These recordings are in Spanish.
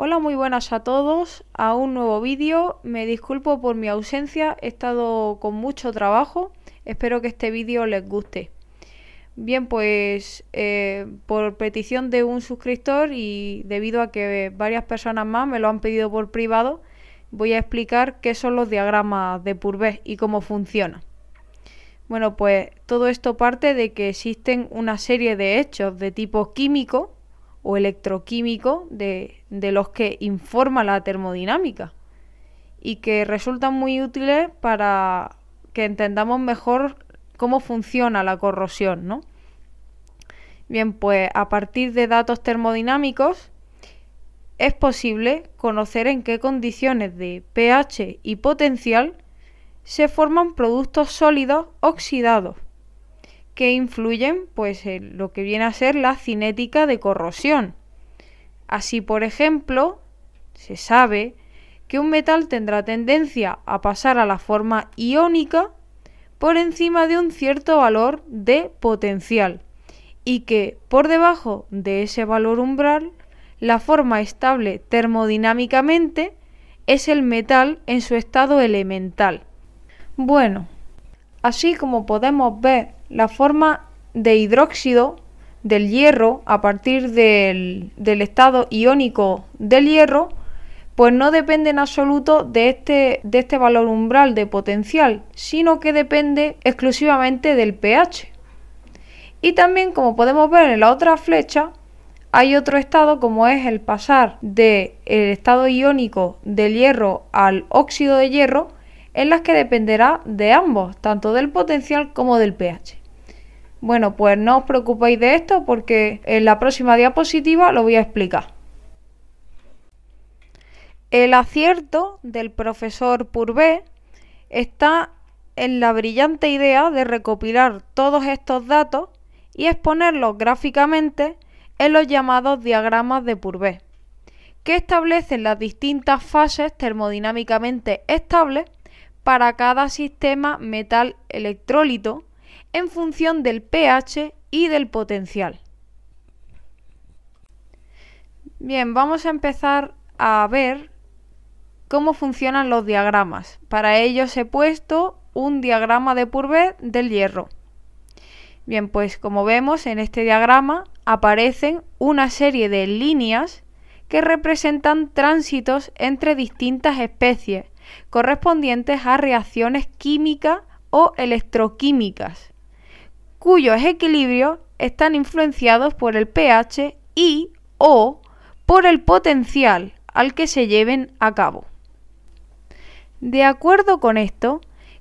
Hola, muy buenas a todos, a un nuevo vídeo. Me disculpo por mi ausencia, he estado con mucho trabajo. Espero que este vídeo les guste. Bien, pues por petición de un suscriptor y debido a que varias personas más me lo han pedido por privado, voy a explicar qué son los diagramas de Pourbaix y cómo funciona. Bueno, pues todo esto parte de que existen una serie de hechos de tipo químico o electroquímico de los que informa la termodinámica y que resultan muy útiles para que entendamos mejor cómo funciona la corrosión, ¿no? Bien, pues a partir de datos termodinámicos es posible conocer en qué condiciones de pH y potencial se forman productos sólidos oxidados, que influyen pues en lo que viene a ser la cinética de corrosión. Así, por ejemplo, se sabe que un metal tendrá tendencia a pasar a la forma iónica por encima de un cierto valor de potencial y que por debajo de ese valor umbral la forma estable termodinámicamente es el metal en su estado elemental. Bueno, así como podemos ver la forma de hidróxido del hierro a partir del estado iónico del hierro, pues no depende en absoluto de este valor umbral de potencial, sino que depende exclusivamente del pH. Y también, como podemos ver en la otra flecha, hay otro estado como es el pasar del estado iónico del hierro al óxido de hierro, en las que dependerá de ambos, tanto del potencial como del pH. Bueno, pues no os preocupéis de esto porque en la próxima diapositiva lo voy a explicar. El acierto del profesor Pourbaix está en la brillante idea de recopilar todos estos datos y exponerlos gráficamente en los llamados diagramas de Pourbaix, que establecen las distintas fases termodinámicamente estables para cada sistema metal electrólito en función del pH y del potencial. Bien, vamos a empezar a ver cómo funcionan los diagramas. Para ello os he puesto un diagrama de Pourbaix del hierro. Bien, pues como vemos en este diagrama aparecen una serie de líneas que representan tránsitos entre distintas especies correspondientes a reacciones químicas o electroquímicas, cuyos equilibrios están influenciados por el pH y o por el potencial al que se lleven a cabo. De acuerdo con esto,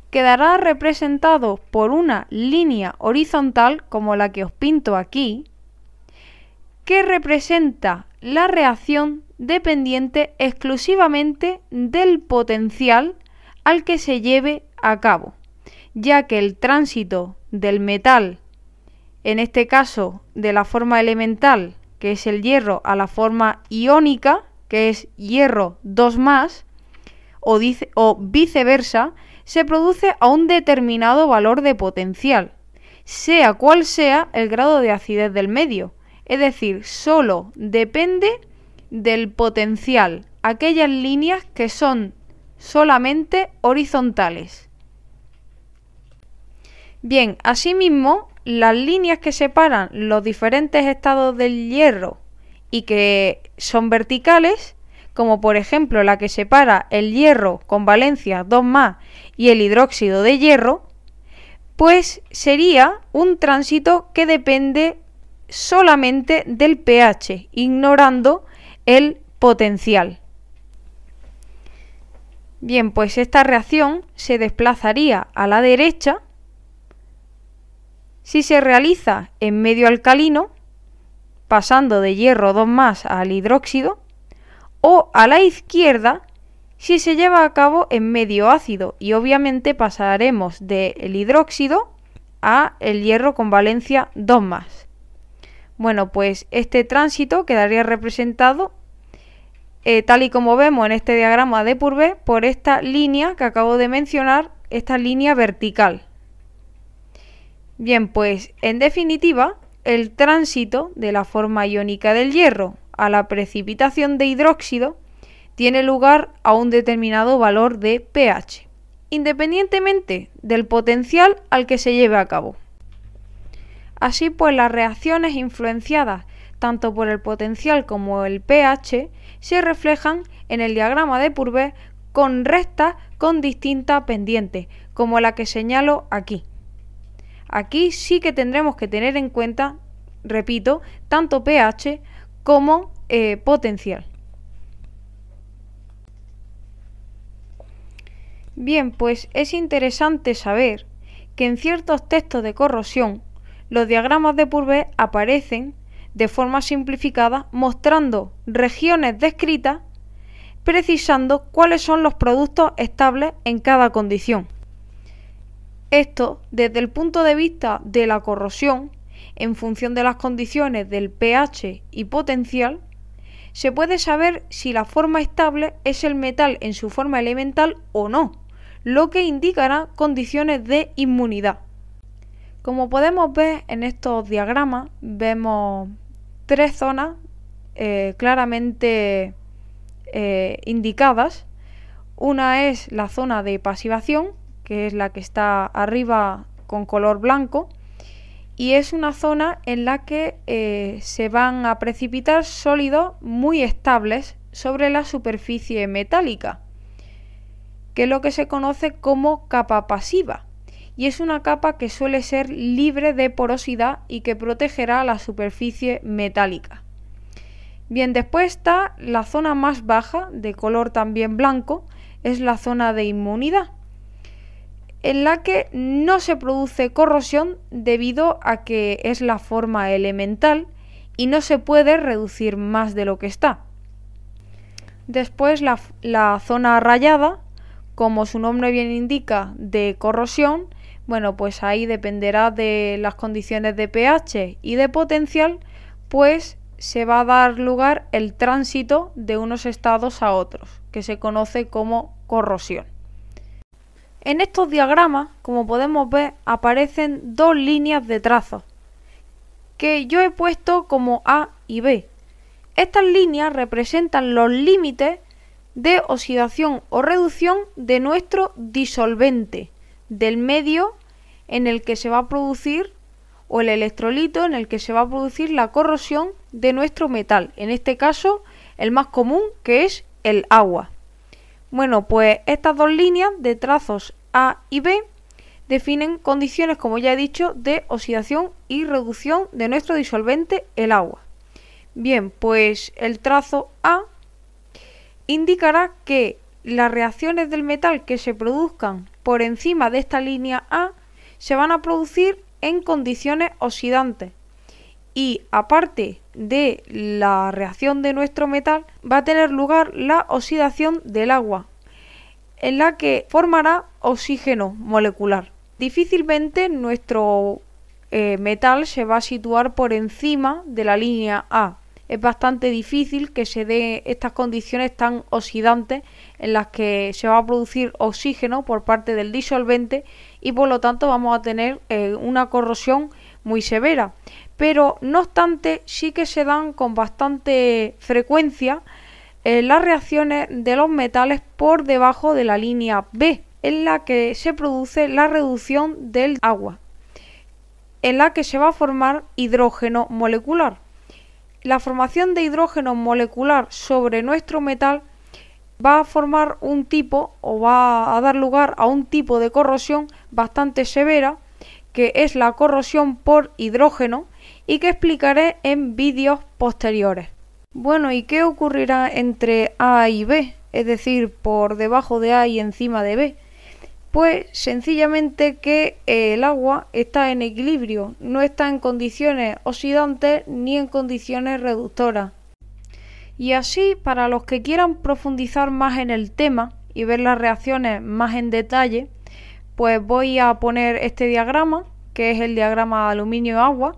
quedará representado por una línea horizontal como la que os pinto aquí, que representa la reacción dependiente exclusivamente del potencial al que se lleve a cabo, ya que el tránsito del metal, en este caso de la forma elemental, que es el hierro, a la forma iónica, que es hierro 2+, o viceversa, se produce a un determinado valor de potencial, sea cual sea el grado de acidez del medio. Es decir, solo depende del potencial aquellas líneas que son solamente horizontales. Bien, asimismo, las líneas que separan los diferentes estados del hierro y que son verticales, como por ejemplo la que separa el hierro con valencia 2+ y el hidróxido de hierro, pues sería un tránsito que depende solamente del pH, ignorando el potencial. Bien, pues esta reacción se desplazaría a la derecha si se realiza en medio alcalino, pasando de hierro 2+ al hidróxido, o a la izquierda si se lleva a cabo en medio ácido, y obviamente pasaremos del hidróxido a el hierro con valencia 2+. Bueno, pues este tránsito quedaría representado, tal y como vemos en este diagrama de Pourbaix, por esta línea que acabo de mencionar, esta línea vertical. Bien, pues en definitiva, el tránsito de la forma iónica del hierro a la precipitación de hidróxido tiene lugar a un determinado valor de pH, independientemente del potencial al que se lleve a cabo. Así pues, las reacciones influenciadas tanto por el potencial como el pH se reflejan en el diagrama de Pourbaix con rectas con distinta pendiente, como la que señalo aquí. Aquí sí que tendremos que tener en cuenta, repito, tanto pH como potencial. Bien, pues es interesante saber que en ciertos textos de corrosión los diagramas de Pourbaix aparecen de forma simplificada mostrando regiones descritas, precisando cuáles son los productos estables en cada condición. Esto, desde el punto de vista de la corrosión, en función de las condiciones del pH y potencial, se puede saber si la forma estable es el metal en su forma elemental o no, lo que indicará condiciones de inmunidad. Como podemos ver en estos diagramas, vemos tres zonas claramente indicadas. Una es la zona de pasivación, que es la que está arriba con color blanco, y es una zona en la que se van a precipitar sólidos muy estables sobre la superficie metálica, que es lo que se conoce como capa pasiva. Y es una capa que suele ser libre de porosidad y que protegerá la superficie metálica. Bien, después está la zona más baja, de color también blanco, es la zona de inmunidad, en la que no se produce corrosión debido a que es la forma elemental y no se puede reducir más de lo que está. Después la zona rayada, como su nombre bien indica, de corrosión. Bueno, pues ahí dependerá de las condiciones de pH y de potencial, pues se va a dar lugar el tránsito de unos estados a otros, que se conoce como corrosión. En estos diagramas, como podemos ver, aparecen dos líneas de trazo, que yo he puesto como A y B. Estas líneas representan los límites de oxidación o reducción de nuestro disolvente, del medio en el que se va a producir, o el electrolito en el que se va a producir la corrosión de nuestro metal, en este caso el más común, que es el agua. Bueno, pues estas dos líneas de trazos A y B definen condiciones, como ya he dicho, de oxidación y reducción de nuestro disolvente, el agua. Bien, pues el trazo A indicará que las reacciones del metal que se produzcan por encima de esta línea A se van a producir en condiciones oxidantes, y aparte de la reacción de nuestro metal va a tener lugar la oxidación del agua, en la que formará oxígeno molecular. Difícilmente nuestro metal se va a situar por encima de la línea A. Es bastante difícil que se den estas condiciones tan oxidantes en las que se va a producir oxígeno por parte del disolvente y por lo tanto vamos a tener una corrosión muy severa. Pero no obstante, sí que se dan con bastante frecuencia las reacciones de los metales por debajo de la línea B, en la que se produce la reducción del agua, en la que se va a formar hidrógeno molecular. La formación de hidrógeno molecular sobre nuestro metal va a formar un tipo, o va a dar lugar a un tipo de corrosión bastante severa, que es la corrosión por hidrógeno, y que explicaré en vídeos posteriores. Bueno, ¿y qué ocurrirá entre A y B? Es decir, por debajo de A y encima de B. Pues sencillamente que el agua está en equilibrio, no está en condiciones oxidantes ni en condiciones reductoras. Y así, para los que quieran profundizar más en el tema y ver las reacciones más en detalle, pues voy a poner este diagrama, que es el diagrama aluminio-agua,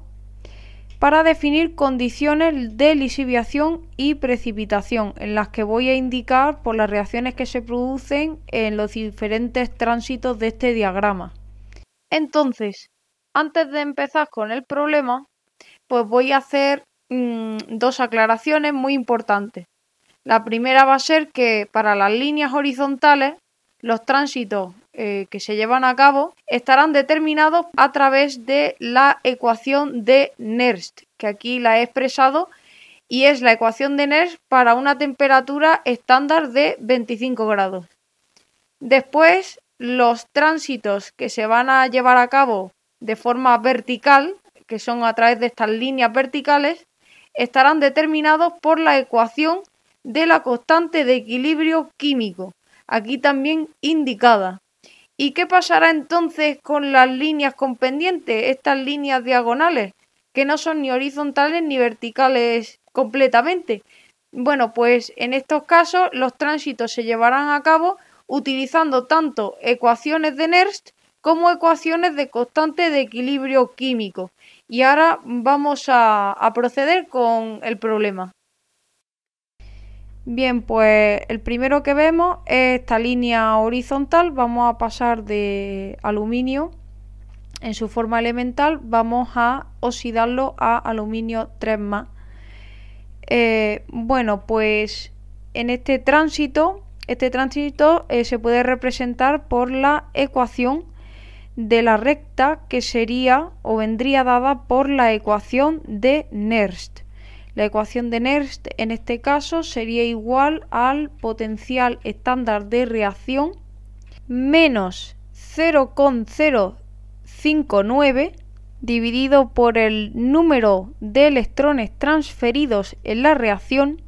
para definir condiciones de lixiviación y precipitación, en las que voy a indicar por las reacciones que se producen en los diferentes tránsitos de este diagrama. Entonces, antes de empezar con el problema, pues voy a hacer dos aclaraciones muy importantes. La primera va a ser que para las líneas horizontales los tránsitos que se llevan a cabo estarán determinados a través de la ecuación de Nernst, que aquí la he expresado, y es la ecuación de Nernst para una temperatura estándar de 25 grados. Después, los tránsitos que se van a llevar a cabo de forma vertical, que son a través de estas líneas verticales, estarán determinados por la ecuación de la constante de equilibrio químico, aquí también indicada. ¿Y qué pasará entonces con las líneas con pendiente, estas líneas diagonales, que no son ni horizontales ni verticales completamente? Bueno, pues en estos casos los tránsitos se llevarán a cabo utilizando tanto ecuaciones de Nernst como ecuaciones de constante de equilibrio químico. Y ahora vamos a proceder con el problema. Bien, pues el primero que vemos es esta línea horizontal. Vamos a pasar de aluminio en su forma elemental, vamos a oxidarlo a aluminio 3+. Bueno, pues en este tránsito se puede representar por la ecuación de la recta que sería o vendría dada por la ecuación de Nernst. La ecuación de Nernst en este caso sería igual al potencial estándar de reacción menos 0,059 dividido por el número de electrones transferidos en la reacción,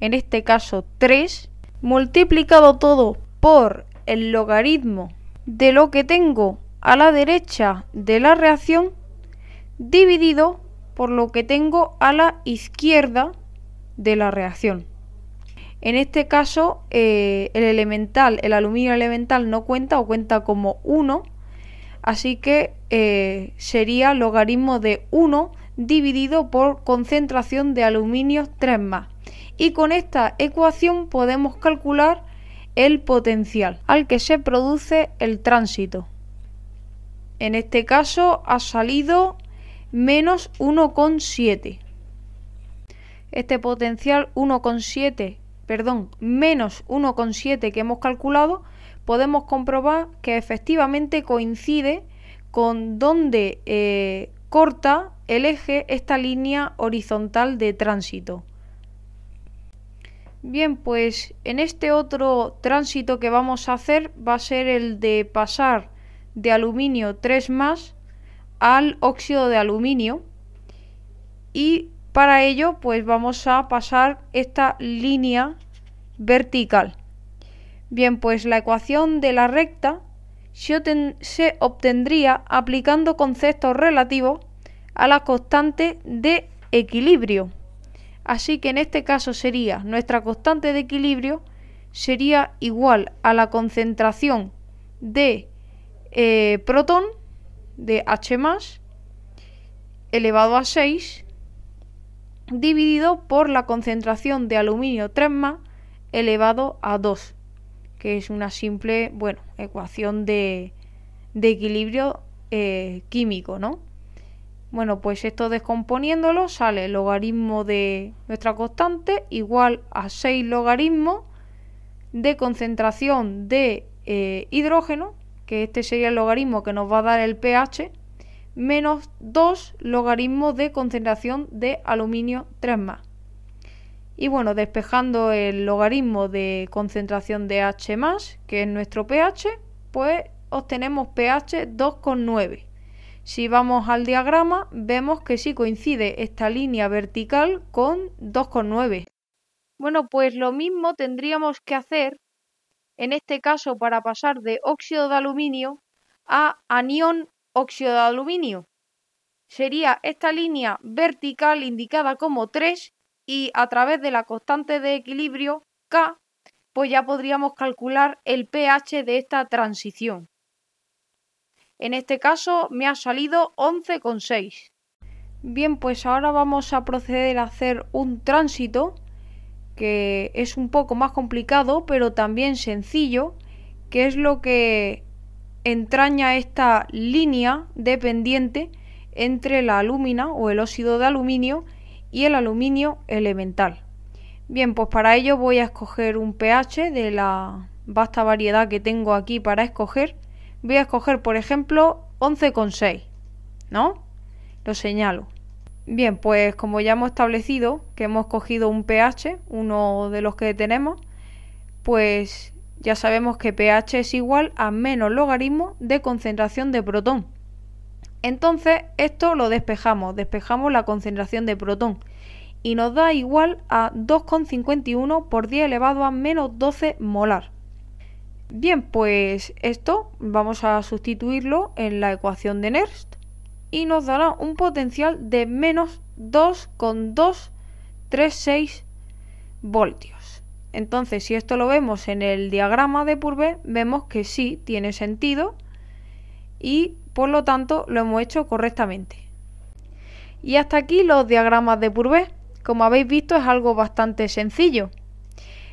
en este caso 3, multiplicado todo por el logaritmo de lo que tengo a la derecha de la reacción dividido por lo que tengo a la izquierda de la reacción. En este caso el aluminio elemental no cuenta o cuenta como 1, así que sería logaritmo de 1 dividido por concentración de aluminio 3+. Y con esta ecuación podemos calcular el potencial al que se produce el tránsito. En este caso ha salido menos 1,7. Este potencial menos 1,7 que hemos calculado, podemos comprobar que efectivamente coincide con donde corta el eje esta línea horizontal de tránsito. Bien, pues en este otro tránsito que vamos a hacer va a ser el de pasar de aluminio 3+ al óxido de aluminio, y para ello pues vamos a pasar esta línea vertical. Bien, pues la ecuación de la recta se obtendría aplicando conceptos relativos a la constante de equilibrio. Así que en este caso sería nuestra constante de equilibrio sería igual a la concentración de protón de H+ elevado a 6 dividido por la concentración de aluminio 3+ elevado a 2, que es una simple ecuación de equilibrio químico, ¿no? Bueno, pues esto descomponiéndolo sale logaritmo de nuestra constante igual a 6 logaritmos de concentración de hidrógeno, que este sería el logaritmo que nos va a dar el pH, menos 2 logaritmos de concentración de aluminio 3+. Y bueno, despejando el logaritmo de concentración de H+, que es nuestro pH, pues obtenemos pH 2,9. Si vamos al diagrama, vemos que sí coincide esta línea vertical con 2,9. Bueno, pues lo mismo tendríamos que hacer, en este caso, para pasar de óxido de aluminio a anión óxido de aluminio. Sería esta línea vertical indicada como 3 y a través de la constante de equilibrio K, pues ya podríamos calcular el pH de esta transición. En este caso me ha salido 11,6. Bien, pues ahora vamos a proceder a hacer un tránsito que es un poco más complicado, pero también sencillo, que es lo que entraña esta línea de pendiente entre la alúmina o el óxido de aluminio y el aluminio elemental. Bien, pues para ello voy a escoger un pH de la vasta variedad que tengo aquí para escoger. Voy a escoger, por ejemplo, 11,6, ¿no? Lo señalo. Bien, pues como ya hemos establecido que hemos cogido un pH, uno de los que tenemos, pues ya sabemos que pH es igual a menos logaritmo de concentración de protón. Entonces esto lo despejamos, despejamos la concentración de protón y nos da igual a 2,51 por 10 elevado a menos 12 molar. Bien, pues esto vamos a sustituirlo en la ecuación de Nernst y nos dará un potencial de menos 2,236 voltios. Entonces, si esto lo vemos en el diagrama de Pourbaix, vemos que sí tiene sentido y por lo tanto lo hemos hecho correctamente. Y hasta aquí los diagramas de Pourbaix. Como habéis visto, es algo bastante sencillo.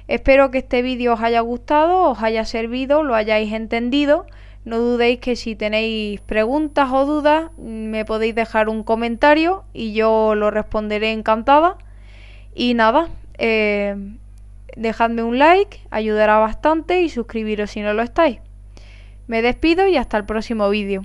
Espero que este vídeo os haya gustado, os haya servido, lo hayáis entendido. No dudéis que si tenéis preguntas o dudas me podéis dejar un comentario y yo lo responderé encantada. Y nada, dejadme un like, ayudará bastante, y suscribiros si no lo estáis. Me despido y hasta el próximo vídeo.